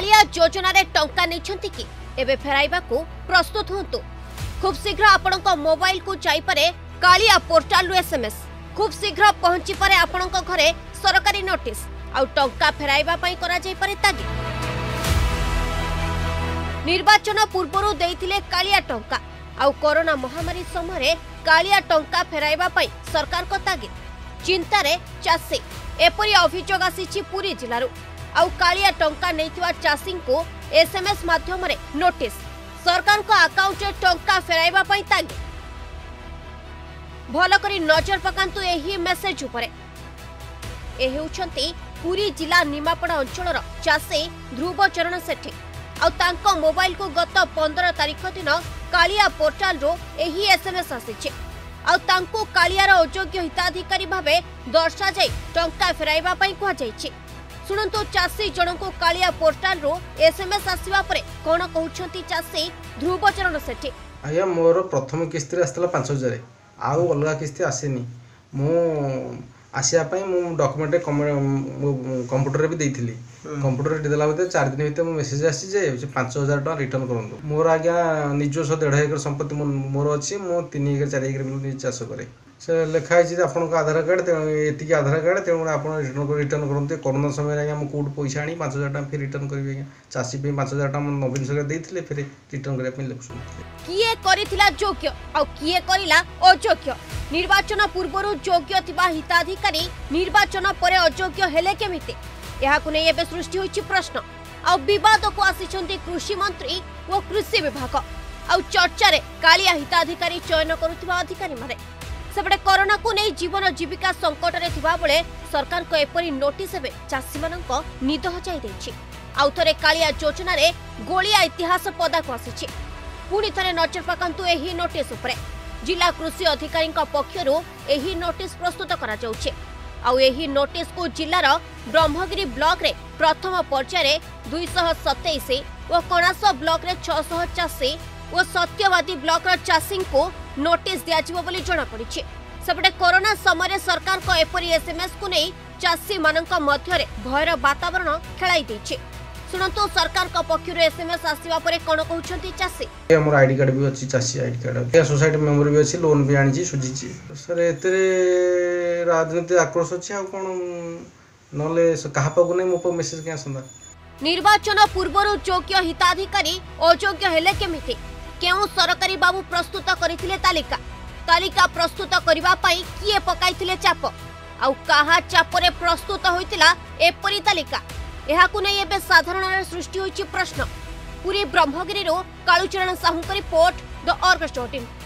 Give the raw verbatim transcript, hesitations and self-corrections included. कालिया योजना रे टंका नेछंती कि एबे फेराइबाकू प्रस्तुत होंतु। खूब शीघ्र आपणक मोबाइल को जाई परे कालिया पोर्टल रु एसएमएस। खूब शीघ्र पहुंची परे आपणक घरे सरकारी नोटिस आउ टंका फेराइबा पई करा जाई परे तागी। निर्वाचन पूर्वरु देइथिले कालिया टंका आउ कोरोना महामारी समय कालिया टंका फेराइबा पई सरकार को तागिद। चिंतार चाषी एपरी अभियोग आसी पुरी जिलूर आउ कालिया टंका नैथिवा चाषी को एसएमएस माध्यम रे नोटिस सरकार को अकाउंट रे टंका फेराइबा पई तागिद। भल करी नजर पकांतु एही मेसेज उपरे। ए हेउछंती पुरी जिला निमापड़ा अंचल चाषी ध्रुव चरण सेठी। तांको मोबाइल को गत पंद्रह तारीख दिन कालिया पोर्टाल रो एही एसएमएस आसीचे। तांको कालियार अयोग्य हिताधिकारी भावे दर्शा जाई टंका फेराइबा पई कहा जाईचे। सुनंतो चाषी जनकू कालिया पोर्टाल रो एसएमएस आसीबा परे कोन कहउछंती चाषी ध्रुवचरण सेठी। आया मोर प्रथम किस्त रे आस्तला पाँच हजार आउ अलगा किस्त आसेनी। मो आसिया डॉक्यूमेंट कंप्यूटर भी देती कंप्यूटर देला भाई चार दिन भितर मो मेसेज आसी पांच हजार टाँग रिटर्न करूँ। मोर आज्ञा निजस्व देढ़ एकर संपत्ति मोर अच्छी मो तीन एकर चार एकर चाष कै से लिखाई आपंक आधार कार्ड तेनाली आधार कार्ड तेणु आप रिटर्न करते। कोरोना समय आज्ञा कौट पैसा आनी पांच हजार टाँग फिर रिटर्न करी आज्ञा चाषी पांच हजार टाँग नवीन सरकार देते फिर रिटर्न करने। निर्वाचन पूर्वरु योग्य थिबा हिताधिकारी निर्वाचन परे अयोग्य हेले केमिते एहाकु नै एबे सृष्टि होइछि प्रश्न। आ विवाद को आसीछन्ति कृषि मंत्री ओ कृषि विभाग आ चर्चा रे कालिया हिताधिकारी चयन करुथिबा अधिकारी माने। सबडे कोरोना को नै जीवन जीविका संकट रे थिबा बेले सरकार को एपरि नोटिस एबे चाषी मानक निद हजाई दैछि। आउ थरे कालिया योजना रे गोलिया इतिहास पदा को आसीछि। पुणी थरे नजर पकांतु एही नोटिस उपरे। जिला कृषि अधिकारी पक्षरु एही नोटिस प्रस्तुत करा जाउछे। आउ एही नोटिस को जिलार ब्रह्मगिरी ब्लॉक रे प्रथम पर्याय दुई सौ सतैश और कणास ब्लॉक रे छह सौ चासी और सत्यवादी ब्लॉक रा चासी को नोटिस दियाजिवो बोली जणा पड़िछे। सबडे कोरोना समय सरकार को एपरी एसएमएस को नहीं चासी मानक मध्यरे भयर वातावरण खेलाई दैछे। सुनंतो सरकार का पक्षर एसएमएस आसीबा परे कोन कहउछंती चासी। हमर आईडी कार्ड भी अछि चासी आईडी कार्ड या सोसाइटी मेंबर भी अछि लोन भी आनि छी सुझी छी। सर एतरे राजनीति आक्रोश अछि आ कोन नले कहा पगु नै मोप मेसेज के आसंदा। निर्वाचन पूर्वरो योग्य हिताधिकारी अयोग्य हेले केमिति केउ सरकारी बाबू प्रस्तुत करिथिले तालिका। तालिका प्रस्तुत करिबा पई किए पकाइथिले चाप आ कहा चाप रे प्रस्तुत होइतिला एपरि तालिका एहाकु नै एबे साधारण सृष्टि होइछि प्रश्न। पूरी ब्रह्मगिरी रो Kalucharan Sahu report the orchestra team.